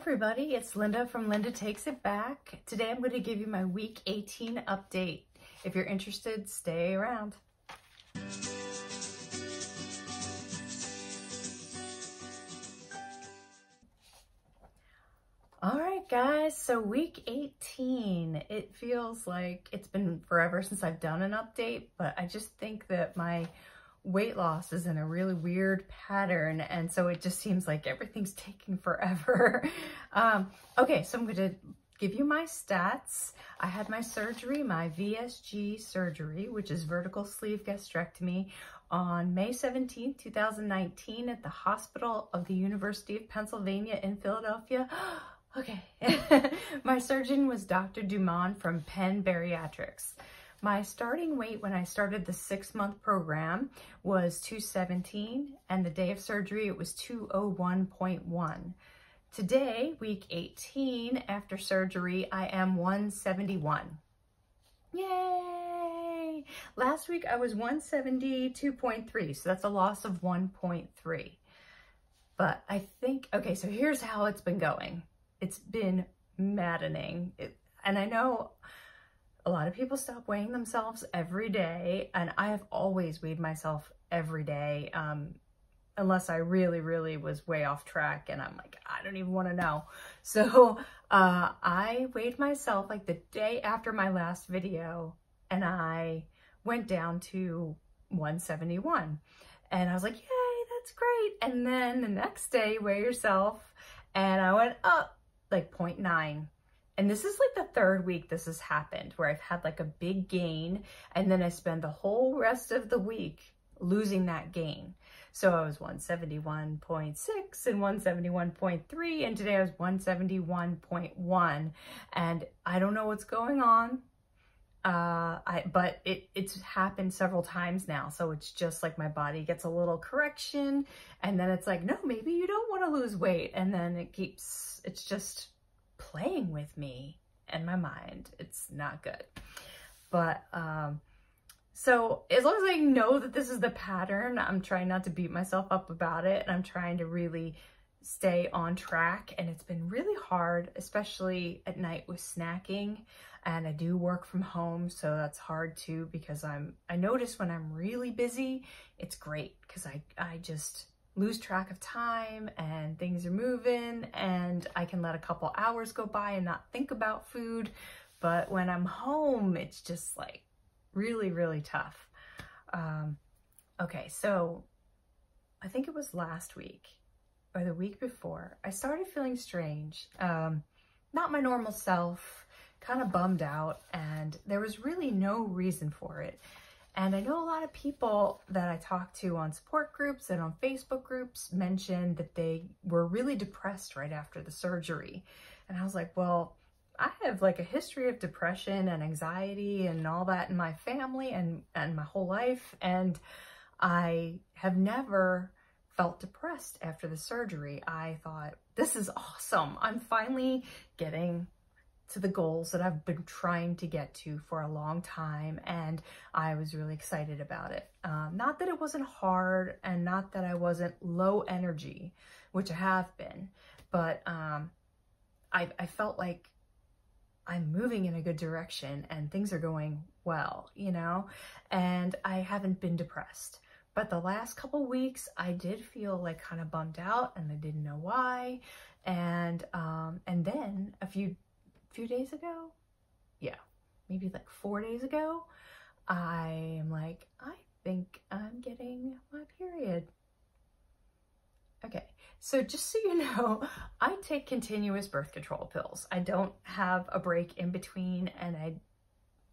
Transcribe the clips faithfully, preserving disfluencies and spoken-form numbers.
everybody, it's Linda from Linda Takes It Back. Today I'm going to give you my week eighteen update. If you're interested, stay around. All right guys, so week eighteen, it feels like it's been forever since I've done an update, but I just think that my weight loss is in a really weird pattern, and so it just seems like everything's taking forever. um, okay, so I'm going to give you my stats. I had my surgery, my V S G surgery, which is vertical sleeve gastrectomy, on May seventeenth, two thousand nineteen at the Hospital of the University of Pennsylvania in Philadelphia. Okay. My surgeon was Doctor Dumon from Penn Bariatrics. My starting weight when I started the six-month program was two seventeen, and the day of surgery it was two oh one point one. Today, week eighteen, after surgery, I am one seventy-one. Yay! Last week I was one seventy-two point three, so that's a loss of one point three. But I think, okay, so here's how it's been going. It's been maddening, it, and I know a lot of people stop weighing themselves every day, and I have always weighed myself every day, um, unless I really, really was way off track, and I'm like, I don't even want to know. So uh, I weighed myself like the day after my last video, and I went down to one seventy-one, and I was like, yay, that's great. And then the next day, weigh yourself, and I went up like zero point nine. And this is like the third week this has happened, where I've had like a big gain, and then I spend the whole rest of the week losing that gain. So I was one seventy-one point six and one seventy-one point three, and today I was one seventy-one point one, and I don't know what's going on, uh, I, but it, it's happened several times now. So it's just like my body gets a little correction, and then it's like, no, maybe you don't want to lose weight. And then it keeps, it's just playing with me and my mind. It's not good. But um so as long as I know that this is the pattern, I'm trying not to beat myself up about it, and I'm trying to really stay on track. And it's been really hard, especially at night with snacking, and I do work from home, so that's hard too, because I'm I notice when I'm really busy, it's great because I I just lose track of time and things are moving, and I can let a couple hours go by and not think about food. But when I'm home, it's just like really, really tough. Um, okay, so I think it was last week or the week before, I started feeling strange, um, not my normal self, kind of bummed out, and there was really no reason for it. And I know a lot of people that I talk to on support groups and on Facebook groups mentioned that they were really depressed right after the surgery. And I was like, well, I have like a history of depression and anxiety and all that in my family and, and my whole life. And I have never felt depressed after the surgery. I thought, this is awesome. I'm finally getting to the goals that I've been trying to get to for a long time, and I was really excited about it. Um, not that it wasn't hard, and not that I wasn't low energy, which I have been, but um, I, I felt like I'm moving in a good direction and things are going well, you know, and I haven't been depressed. But the last couple weeks, I did feel like kind of bummed out, and I didn't know why, and um, and then a few few days ago, yeah, maybe like four days ago, I am like, I think I'm getting my period. Okay, so just so you know, I take continuous birth control pills. I don't have a break in between, and I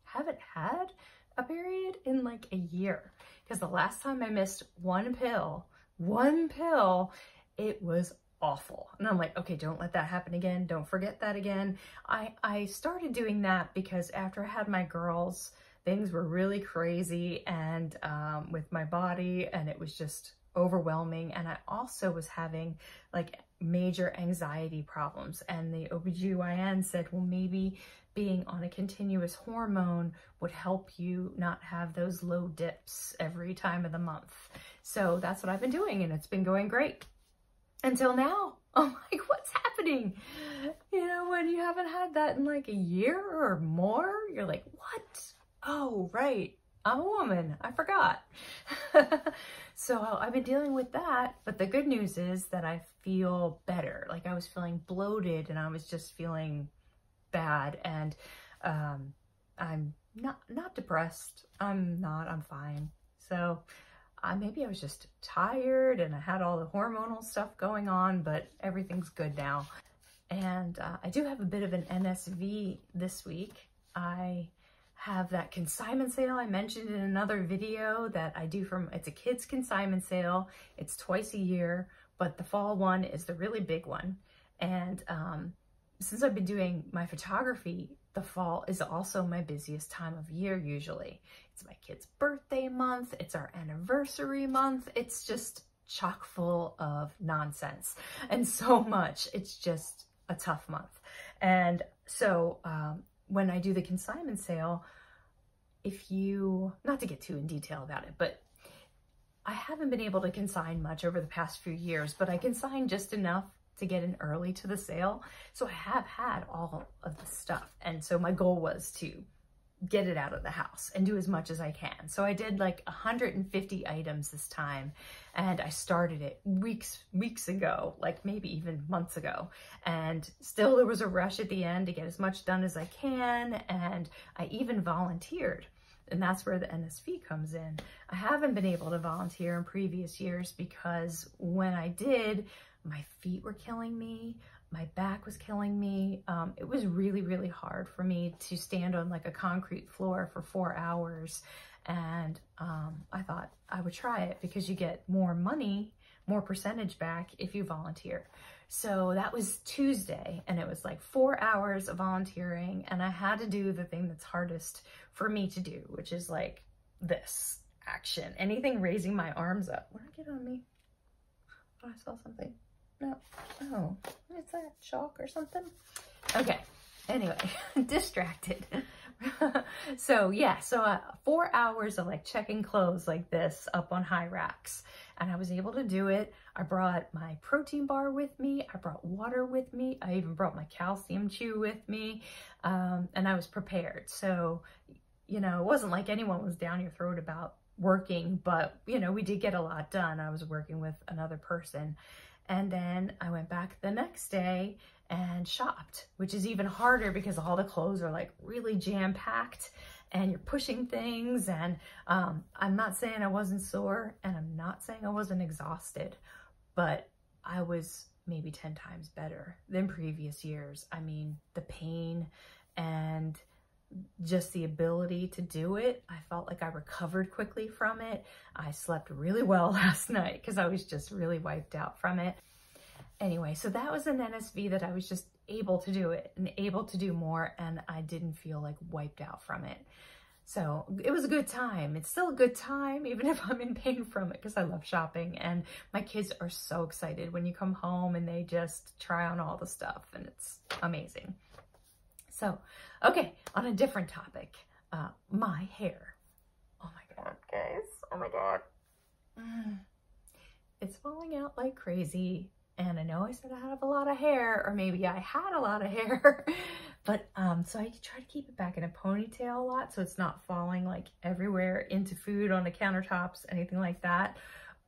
haven't had a period in like a year, because the last time I missed one pill, one pill, it was awful. And I'm like, okay, don't let that happen again. Don't forget that again. I, I started doing that because after I had my girls, things were really crazy, and um, with my body, and it was just overwhelming. And I also was having like major anxiety problems, and the O B G Y N said, well, maybe being on a continuous hormone would help you not have those low dips every time of the month. So that's what I've been doing, and it's been going great. Until now, I'm like, what's happening? happening? You know, when you haven't had that in like a year or more, you're like, what? Oh, right. I'm a woman. I forgot. So I've been dealing with that. But the good news is that I feel better. Like I was feeling bloated and I was just feeling bad. And um, I'm not, not depressed. I'm not, I'm fine. So uh, maybe I was just tired and I had all the hormonal stuff going on, but everything's good now. And uh, I do have a bit of an N S V this week. I have that consignment sale I mentioned in another video that I do from, it's a kids consignment sale. It's twice a year, but the fall one is the really big one. And um, since I've been doing my photography, the fall is also my busiest time of year usually. It's my kid's birthday month. It's our anniversary month. It's just chock full of nonsense and so much. It's just a tough month. And so um, when I do the consignment sale, if you, not to get too in detail about it, but I haven't been able to consign much over the past few years, but I consigned just enough to get in early to the sale. So I have had all of the stuff. And so my goal was to get it out of the house and do as much as I can. So I did like one hundred fifty items this time, and I started it weeks, weeks ago, like maybe even months ago. And still there was a rush at the end to get as much done as I can. And I even volunteered, and that's where the N S V comes in. I haven't been able to volunteer in previous years because when I did, my feet were killing me. My back was killing me. Um, it was really, really hard for me to stand on like a concrete floor for four hours. And um, I thought I would try it because you get more money, more percentage back if you volunteer. So that was Tuesday, and it was like four hours of volunteering. And I had to do the thing that's hardest for me to do, which is like this action, anything raising my arms up. What did I get on me? Oh, I saw something. No, oh, what is that, chalk or something? Okay, anyway, distracted. So yeah, so uh, four hours of like checking clothes like this up on high racks, and I was able to do it. I brought my protein bar with me. I brought water with me. I even brought my calcium chew with me, um, and I was prepared. So, you know, it wasn't like anyone was down your throat about working, but you know, we did get a lot done. I was working with another person. And then I went back the next day and shopped, which is even harder because all the clothes are like really jam-packed and you're pushing things. And um, I'm not saying I wasn't sore, and I'm not saying I wasn't exhausted, but I was maybe ten times better than previous years. I mean, the pain and just the ability to do it. I felt like I recovered quickly from it. I slept really well last night because I was just really wiped out from it. Anyway, so that was an N S V that I was just able to do it and able to do more, and I didn't feel like wiped out from it. So it was a good time. It's still a good time, even if I'm in pain from it, because I love shopping, and my kids are so excited when you come home and they just try on all the stuff, and it's amazing. So, okay, on a different topic, uh, my hair. Oh my God, guys. Oh my God. Mm. It's falling out like crazy. And I know I said I have a lot of hair, or maybe I had a lot of hair, but um, so I try to keep it back in a ponytail a lot so it's not falling like everywhere into food, on the countertops, anything like that.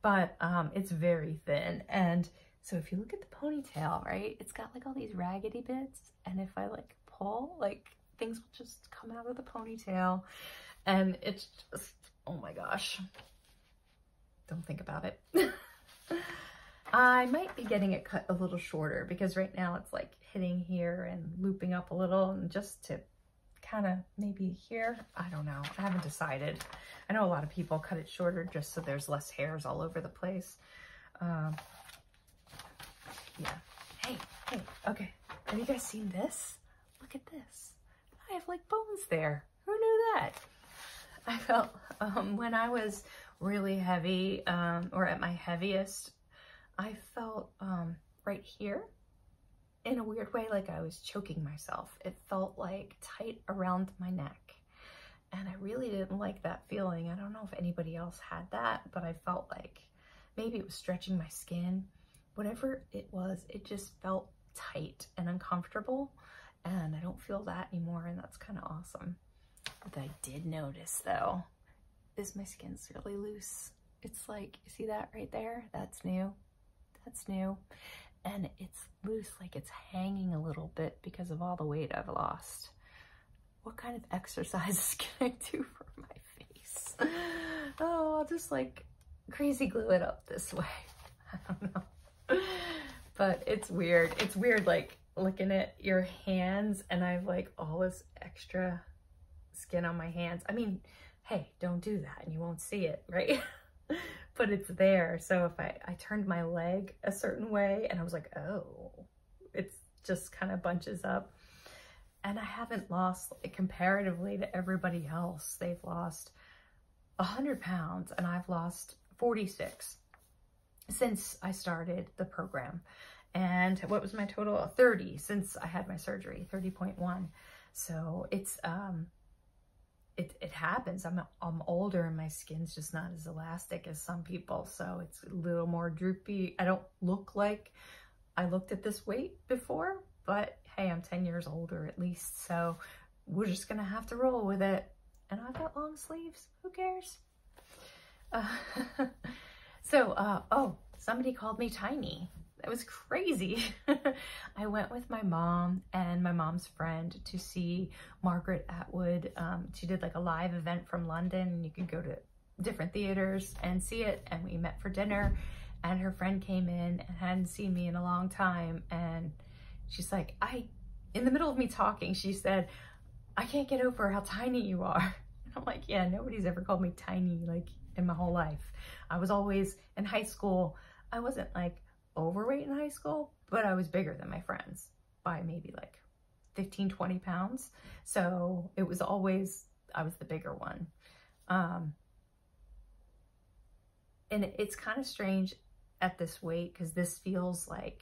But um, it's very thin. And so if you look at the ponytail, right, it's got like all these raggedy bits. And if I like pull, like things will just come out of the ponytail, and it's just, oh my gosh, don't think about it. I might be getting it cut a little shorter because right now it's like hitting here and looping up a little, and just to kind of maybe here, I don't know. I haven't decided. I know a lot of people cut it shorter just so there's less hairs all over the place. Um, yeah. Hey, hey, okay. Have you guys seen this? Look at this. I have like bones there. Who knew that? I felt um, when I was really heavy um, or at my heaviest, I felt um, right here in a weird way, like I was choking myself. It felt like tight around my neck. And I really didn't like that feeling. I don't know if anybody else had that, but I felt like maybe it was stretching my skin. Whatever it was, it just felt tight and uncomfortable, and I don't feel that anymore, and that's kind of awesome. What I did notice though is my skin's really loose. It's like, you see that right there? That's new. That's new. And it's loose, like it's hanging a little bit because of all the weight I've lost. What kind of exercises can I do for my face? Oh, I'll just like crazy glue it up this way. I don't know. But it's weird. It's weird, like looking at your hands, and I've like all this extra skin on my hands. I mean, hey, don't do that and you won't see it, right? But it's there. So if I, I turned my leg a certain way, and I was like, oh, it's just kind of bunches up. And I haven't lost, like, comparatively to everybody else. They've lost one hundred pounds and I've lost forty-six since I started the program. And what was my total? thirty since I had my surgery, thirty point one. So it's, um, It, it happens. I'm, I'm older and my skin's just not as elastic as some people. So it's a little more droopy. I don't look like I looked at this weight before, but hey, I'm ten years older at least. So we're just going to have to roll with it. And I've got long sleeves. Who cares? Uh, so, uh, oh, somebody called me tiny. That was crazy. I went with my mom and my mom's friend to see Margaret Atwood. Um, she did like a live event from London, and you could go to different theaters and see it. And we met for dinner, and her friend came in and hadn't seen me in a long time. And she's like, I, in the middle of me talking, she said, I can't get over how tiny you are. And I'm like, yeah, nobody's ever called me tiny like in my whole life. I was always in high school. I wasn't like overweight in high school, but I was bigger than my friends by maybe like fifteen, twenty pounds. So it was always, I was the bigger one. Um, and it's kind of strange at this weight, because this feels like,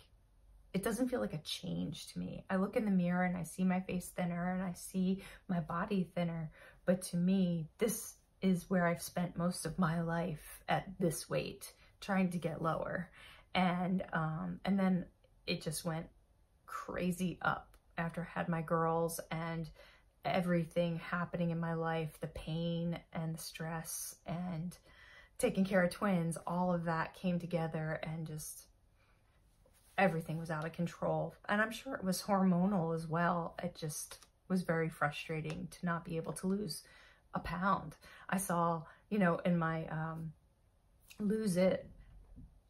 it doesn't feel like a change to me. I look in the mirror and I see my face thinner and I see my body thinner. But to me, this is where I've spent most of my life at this weight, trying to get lower. And, um, and then it just went crazy up after I had my girls, and everything happening in my life, the pain and the stress and taking care of twins, all of that came together, and just everything was out of control. And I'm sure it was hormonal as well. It just was very frustrating to not be able to lose a pound. I saw, you know, in my, um, lose it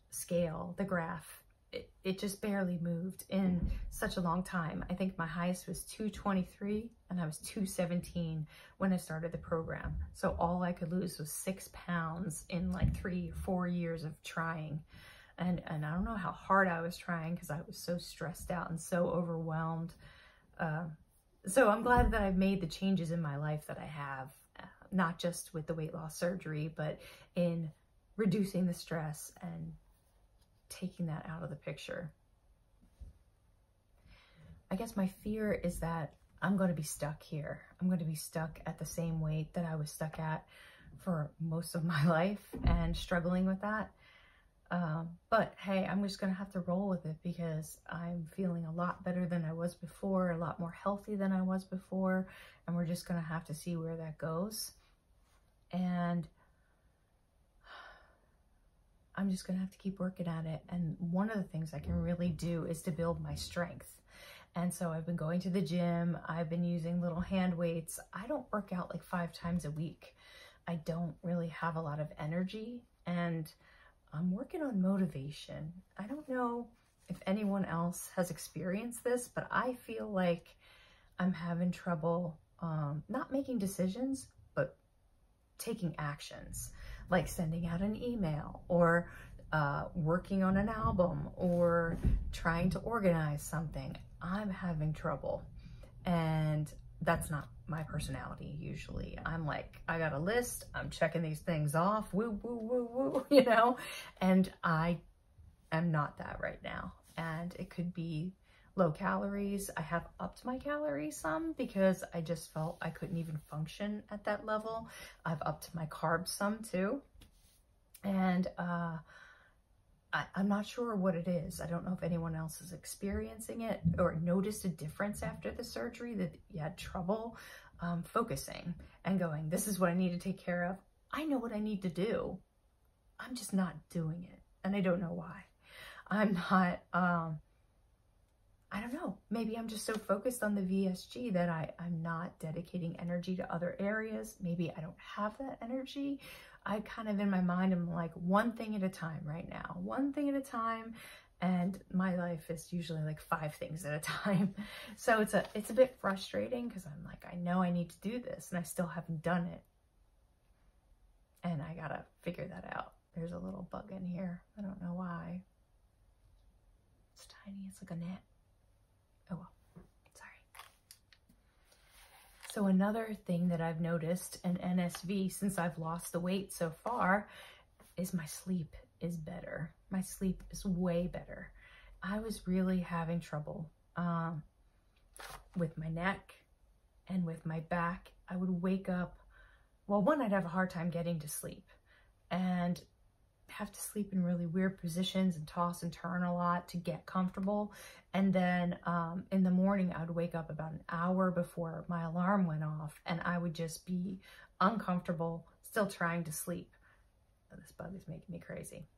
scale, the graph, it, it just barely moved in such a long time. I think my highest was two twenty-three and I was two seventeen when I started the program. So all I could lose was six pounds in like three, four years of trying. And, and I don't know how hard I was trying, because I was so stressed out and so overwhelmed. Uh, so I'm glad that I've made the changes in my life that I have, uh, not just with the weight loss surgery, but in reducing the stress and taking that out of the picture. I guess my fear is that I'm going to be stuck here. I'm going to be stuck at the same weight that I was stuck at for most of my life and struggling with that. Um, but hey, I'm just going to have to roll with it, because I'm feeling a lot better than I was before, a lot more healthy than I was before. And we're just going to have to see where that goes. And I'm just gonna have to keep working at it. And one of the things I can really do is to build my strength. And so I've been going to the gym. I've been using little hand weights. I don't work out like five times a week. I don't really have a lot of energy, and I'm working on motivation. I don't know if anyone else has experienced this, but I feel like I'm having trouble um, not making decisions, but taking actions, like sending out an email, or uh, working on an album, or trying to organize something. I'm having trouble, and that's not my personality usually. I'm like, I got a list, I'm checking these things off, woo, woo, woo, woo, you know? And I am not that right now. And it could be low calories. I have upped my calories some, because I just felt I couldn't even function at that level. I've upped my carbs some too. And uh, I, I'm not sure what it is. I don't know if anyone else is experiencing it or noticed a difference after the surgery, that you had trouble um, focusing and going, this is what I need to take care of. I know what I need to do. I'm just not doing it. And I don't know why. I'm not, um, I don't know. Maybe I'm just so focused on the V S G that I, I'm not dedicating energy to other areas. Maybe I don't have that energy. I kind of, in my mind, I'm like one thing at a time right now, one thing at a time. And my life is usually like five things at a time. So it's a, it's a bit frustrating because I'm like, I know I need to do this and I still haven't done it. And I gotta figure that out. There's a little bug in here. I don't know why. It's tiny, it's like a gnat. Oh well, sorry. So another thing that I've noticed in N S V since I've lost the weight so far is my sleep is better. My sleep is way better. I was really having trouble um, with my neck and with my back. I would wake up, well, one, I'd have a hard time getting to sleep and have to sleep in really weird positions and toss and turn a lot to get comfortable. And then um, in the morning, I would wake up about an hour before my alarm went off and I would just be uncomfortable, still trying to sleep. Oh, this bug is making me crazy.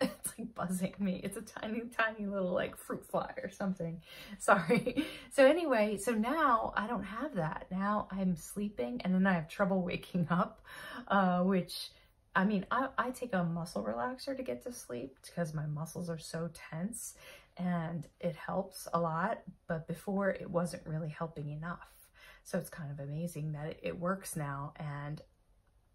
It's like buzzing me. It's a tiny, tiny little like fruit fly or something. Sorry. So anyway, so now I don't have that. Now I'm sleeping and then I have trouble waking up, uh, which... I mean, I, I take a muscle relaxer to get to sleep because my muscles are so tense and it helps a lot, but before it wasn't really helping enough. So it's kind of amazing that it, it works now. And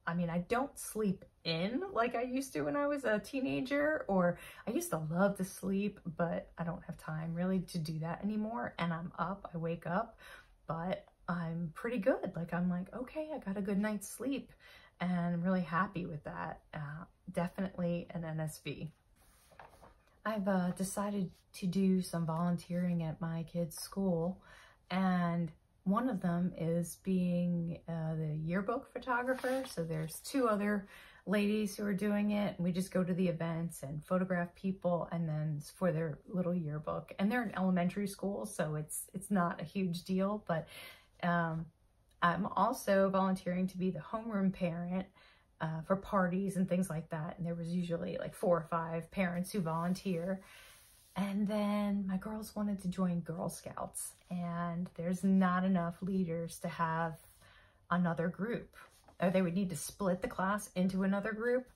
I mean, I don't sleep in like I used to when I was a teenager, or I used to love to sleep, but I don't have time really to do that anymore. And I'm up, I wake up, but I'm pretty good. Like I'm like, okay, I got a good night's sleep. And I'm really happy with that. Uh, definitely an N S V. I've uh, decided to do some volunteering at my kids' school, and one of them is being uh, the yearbook photographer. So there's two other ladies who are doing it, and we just go to the events and photograph people, and then for their little yearbook. And they're in elementary school, so it's it's not a huge deal, but. Um, I'm also volunteering to be the homeroom parent uh, for parties and things like that. And there was usually like four or five parents who volunteer. And then my girls wanted to join Girl Scouts, and there's not enough leaders to have another group, or they would need to split the class into another group,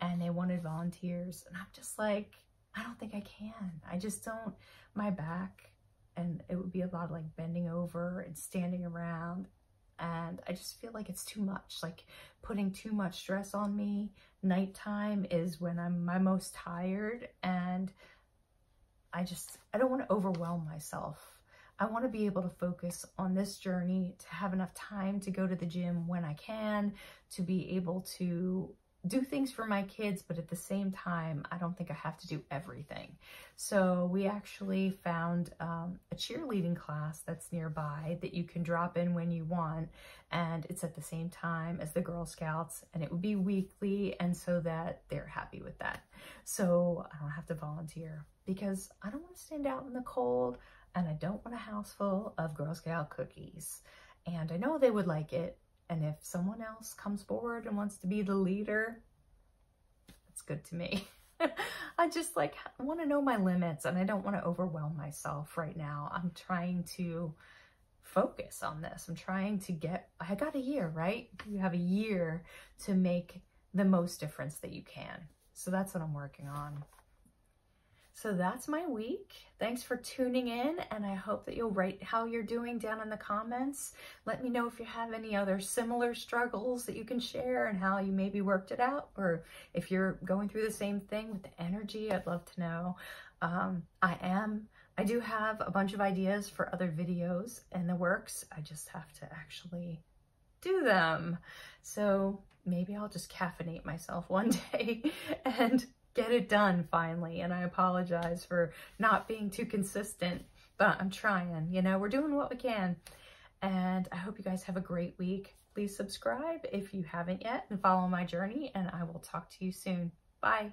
and they wanted volunteers. And I'm just like, I don't think I can. I just don't, my back, and it would be a lot of like bending over and standing around. And I just feel like it's too much, like putting too much stress on me. Nighttime is when I'm my most tired, and I just, I don't want to overwhelm myself. I want to be able to focus on this journey, to have enough time to go to the gym when I can, to be able to do things for my kids, but at the same time, I don't think I have to do everything. So we actually found um, a cheerleading class that's nearby that you can drop in when you want, and it's at the same time as the Girl Scouts, and it would be weekly, and so that they're happy with that. So I don't have to volunteer because I don't want to stand out in the cold, and I don't want a house full of Girl Scout cookies. And I know they would like it, and if someone else comes forward and wants to be the leader, that's good to me. I just like want to know my limits, and I don't want to overwhelm myself right now. I'm trying to focus on this. I'm trying to get, I got a year, right? You have a year to make the most difference that you can. So that's what I'm working on. So that's my week. Thanks for tuning in, and I hope that you'll write how you're doing down in the comments. Let me know if you have any other similar struggles that you can share and how you maybe worked it out, or if you're going through the same thing with the energy, I'd love to know. Um, I am, I do have a bunch of ideas for other videos in the works. I just have to actually do them. So maybe I'll just caffeinate myself one day and get it done finally. And I apologize for not being too consistent, but I'm trying, you know, we're doing what we can. And I hope you guys have a great week. Please subscribe if you haven't yet and follow my journey, and I will talk to you soon. Bye.